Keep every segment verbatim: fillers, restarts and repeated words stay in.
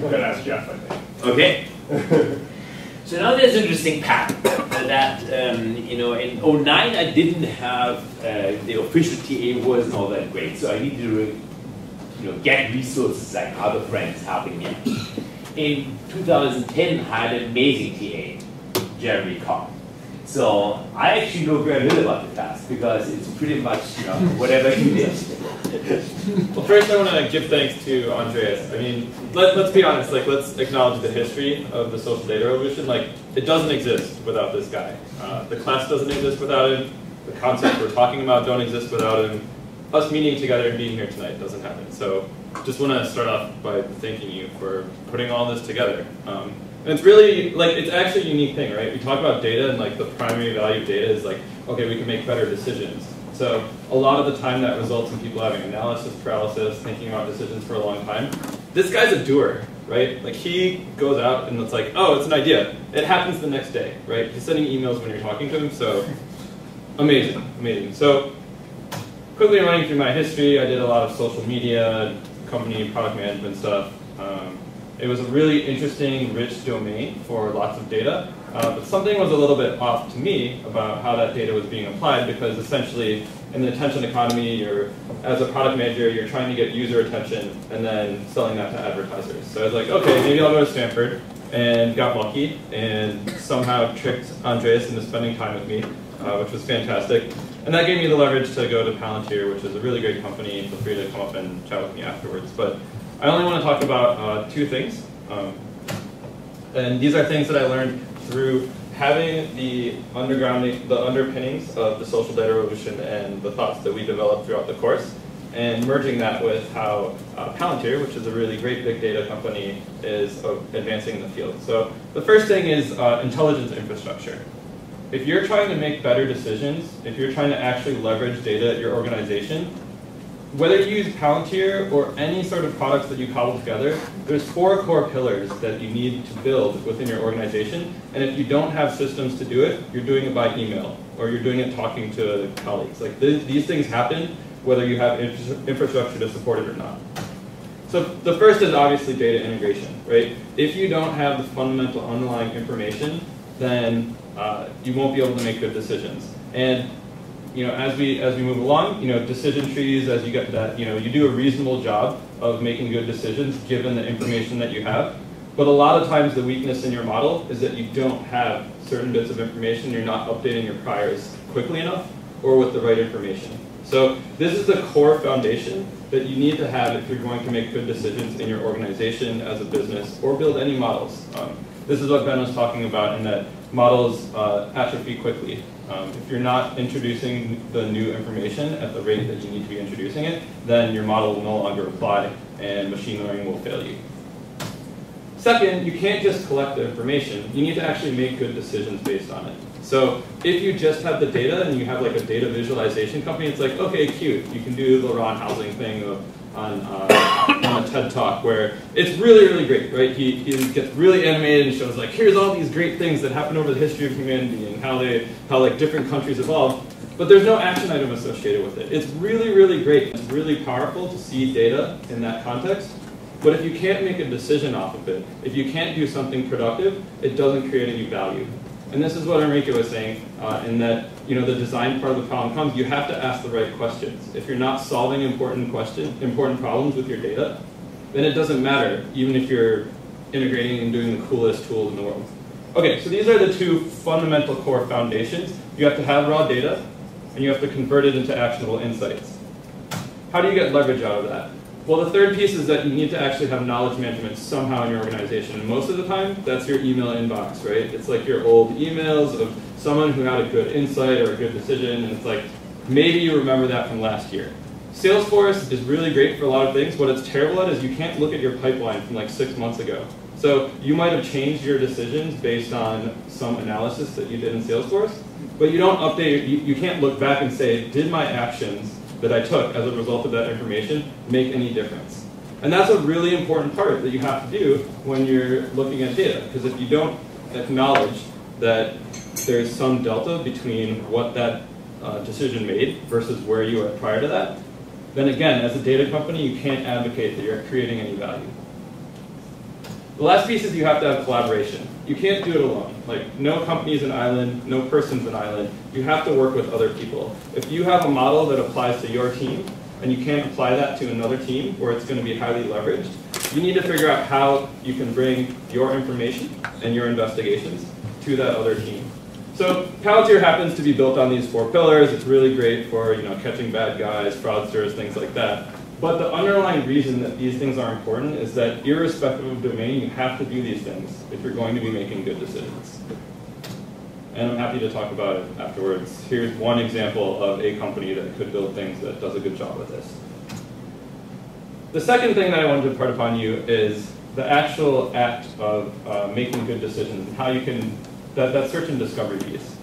We're going to ask Jeff, I think. Okay. So now there's an interesting pattern that, um, you know, in oh nine I didn't have, uh, the official T A wasn't all that great, so I needed to, re you know, get resources like other friends helping me. In two thousand ten, I had an amazing T A, Jeremy Carr. So I actually know very little about the task because it's pretty much, you know, whatever he did. Well, first I want to give thanks to Andreas. I mean, let, let's be honest. Like, let's acknowledge the history of the social data revolution. Like, it doesn't exist without this guy. Uh, the class doesn't exist without him. The concepts we're talking about don't exist without him. Us meeting together and being here tonight doesn't happen. So, just want to start off by thanking you for putting all this together. Um, And it's really, like, it's actually a unique thing, right? We talk about data and, like, the primary value of data is, like, okay, we can make better decisions. So a lot of the time that results in people having analysis paralysis, thinking about decisions for a long time. This guy's a doer, right? Like, he goes out and it's like, oh, it's an idea. It happens the next day, right? He's sending emails when you're talking to him, so amazing, amazing. So quickly running through my history, I did a lot of social media, company, product management stuff. Um, It was a really interesting, rich domain for lots of data, uh, but something was a little bit off to me about how that data was being applied, because essentially in the attention economy, you're, as a product manager, you're trying to get user attention and then selling that to advertisers. So I was like, okay, maybe I'll go to Stanford, and got lucky, and somehow tricked Andreas into spending time with me, uh, which was fantastic. And that gave me the leverage to go to Palantir, which is a really great company. Feel free to come up and chat with me afterwards. But I only want to talk about uh, two things, um, and these are things that I learned through having the undergrounding, the underpinnings of the social data revolution and the thoughts that we developed throughout the course, and merging that with how uh, Palantir, which is a really great big data company, is uh, advancing the field. So the first thing is uh, intelligence infrastructure. If you're trying to make better decisions, if you're trying to actually leverage data at your organization, whether you use Palantir or any sort of products that you cobble together, there's four core pillars that you need to build within your organization. And if you don't have systems to do it, you're doing it by email, or you're doing it talking to colleagues. Like, th these things happen whether you have infra infrastructure to support it or not. So the first is obviously data integration, right? If you don't have the fundamental underlying information, then uh, you won't be able to make good decisions. And you know, as we as we move along, you know, decision trees, as you get that, you know, you do a reasonable job of making good decisions given the information that you have. But a lot of times the weakness in your model is that you don't have certain bits of information, you're not updating your priors quickly enough or with the right information. So this is the core foundation that you need to have if you're going to make good decisions in your organization, as a business, or build any models. Um, this is what Ben was talking about in that models uh, atrophy quickly. Um, if you're not introducing the new information at the rate that you need to be introducing it, then your model will no longer apply and machine learning will fail you. Second, you can't just collect the information. You need to actually make good decisions based on it. So if you just have the data and you have like a data visualization company, it's like, okay, cute. You can do the Ron Housing thing of, on, uh, on a TED Talk where it's really, really great, right? He, he gets really animated and shows like, here's all these great things that happened over the history of humanity and how they, how like different countries evolved, but there's no action item associated with it. It's really, really great. It's really powerful to see data in that context, but if you can't make a decision off of it, if you can't do something productive, it doesn't create any value. And this is what Enrique was saying, uh, in that, you know, the design part of the problem comes, you have to ask the right questions. If you're not solving important question, important problems with your data, then it doesn't matter, even if you're integrating and doing the coolest tool in the world. Okay, so these are the two fundamental core foundations. You have to have raw data, and you have to convert it into actionable insights. How do you get leverage out of that? Well, the third piece is that you need to actually have knowledge management somehow in your organization. And most of the time, that's your email inbox, right? It's like your old emails of someone who had a good insight or a good decision, and it's like, maybe you remember that from last year. Salesforce is really great for a lot of things. What it's terrible at is you can't look at your pipeline from like six months ago. So you might have changed your decisions based on some analysis that you did in Salesforce, but you don't update, you, you can't look back and say, did my actions that I took as a result of that information make any difference? And that's a really important part that you have to do when you're looking at data, because if you don't acknowledge that there's some delta between what that uh, decision made versus where you were prior to that, then again, as a data company, you can't advocate that you're creating any value. The last piece is you have to have collaboration. You can't do it alone. Like, no company is an island, no person's an island. You have to work with other people. If you have a model that applies to your team, and you can't apply that to another team where it's going to be highly leveraged, you need to figure out how you can bring your information and your investigations to that other team. So Palantir happens to be built on these four pillars. It's really great for, you know, catching bad guys, fraudsters, things like that. But the underlying reason that these things are important is that irrespective of domain, you have to do these things if you're going to be making good decisions. And I'm happy to talk about it afterwards. Here's one example of a company that could build things that does a good job with this. The second thing that I wanted to impart upon you is the actual act of uh, making good decisions and how you can, that, that search and discovery piece.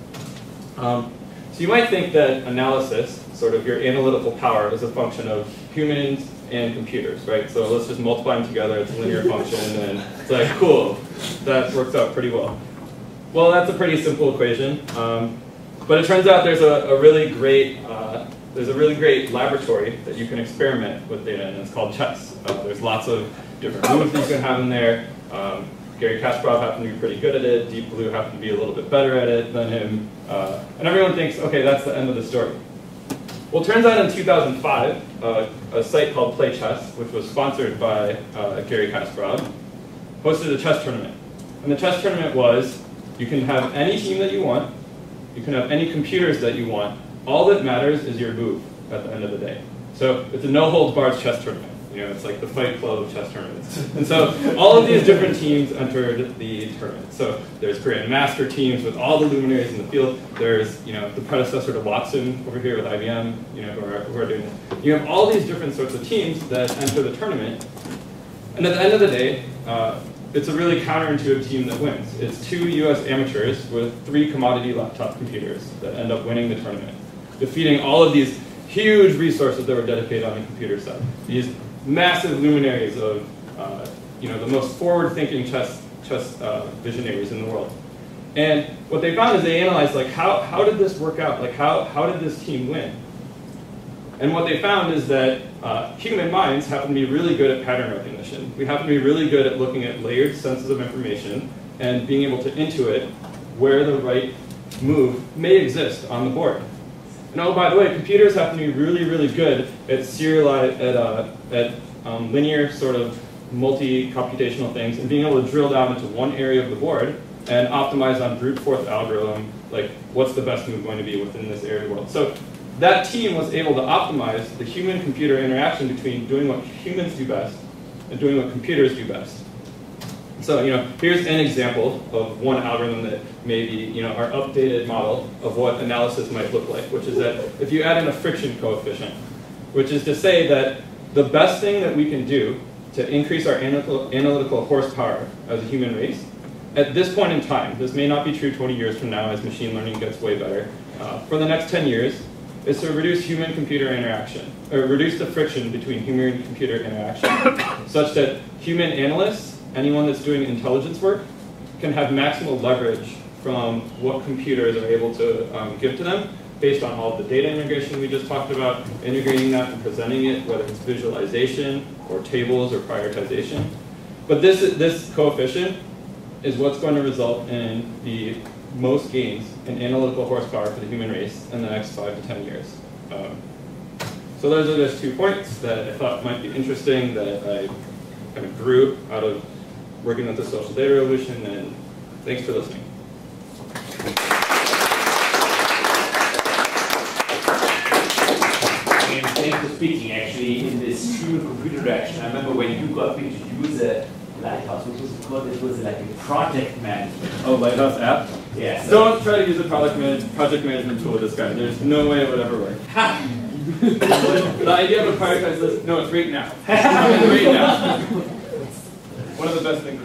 Um, so you might think that analysis, sort of your analytical power, is a function of humans and computers, right? So let's just multiply them together, it's a linear function, and it's like, cool, that works out pretty well. Well, that's a pretty simple equation, um, but it turns out there's a, a really great uh, there's a really great laboratory that you can experiment with data, and it's called chess. Uh, there's lots of different moves that you can have in there. Um, Gary Kasparov happened to be pretty good at it. Deep Blue happened to be a little bit better at it than him, uh, and everyone thinks, okay, that's the end of the story. Well, it turns out in two thousand five, uh, a site called Play Chess, which was sponsored by uh, Gary Kasparov, hosted a chess tournament, and the chess tournament was: you can have any team that you want, you can have any computers that you want, all that matters is your move at the end of the day. So it's a no-holds-barred chess tournament. You know, it's like the Fight Club of chess tournaments. And so all of these different teams entered the tournament. So there's grandmaster teams with all the luminaries in the field. There's, you know, the predecessor to Watson over here with I B M, you know, who are, who are doing it. You have all these different sorts of teams that enter the tournament, and at the end of the day, uh, it's a really counterintuitive team that wins. It's two U S amateurs with three commodity laptop computers that end up winning the tournament, defeating all of these huge resources that were dedicated on the computer side. These massive luminaries of uh, you know, the most forward-thinking chess, chess uh, visionaries in the world. And what they found is they analyzed, like, how, how did this work out? Like, how, how did this team win? And what they found is that uh, human minds happen to be really good at pattern recognition. We happen to be really good at looking at layered senses of information and being able to intuit where the right move may exist on the board. And oh, by the way, computers happen to be really, really good at serialized, at, uh, at um, linear sort of multi-computational things and being able to drill down into one area of the board and optimize on brute force algorithm, like what's the best move going to be within this area of the world. So that team was able to optimize the human-computer interaction between doing what humans do best and doing what computers do best. So, you know, here's an example of one algorithm that may be, you know, our updated model of what analysis might look like, which is that if you add in a friction coefficient, which is to say that the best thing that we can do to increase our analytical, analytical horsepower as a human race, at this point in time, this may not be true twenty years from now as machine learning gets way better, uh, for the next ten years, is to reduce human-computer interaction, or reduce the friction between human and computer interaction, such that human analysts, anyone that's doing intelligence work, can have maximal leverage from what computers are able to um, give to them, based on all the data integration we just talked about, integrating that and presenting it, whether it's visualization, or tables, or prioritization. But this, this coefficient is what's going to result in the most gains in analytical horsepower for the human race in the next five to ten years. Um, so those are just two points that I thought might be interesting that I kind of grew out of working with the social data revolution, and thanks for listening. And thanks for speaking, actually, in this human-computer interaction. I remember when you got me to use a Lighthouse, which was called, it was like a project management. Oh, Lighthouse app? Yeah. So don't try to use a project, man project management tool with this guy. There's no way it would ever work. The idea of a prioritized list, no, it's right now. It's right now. One of the best things.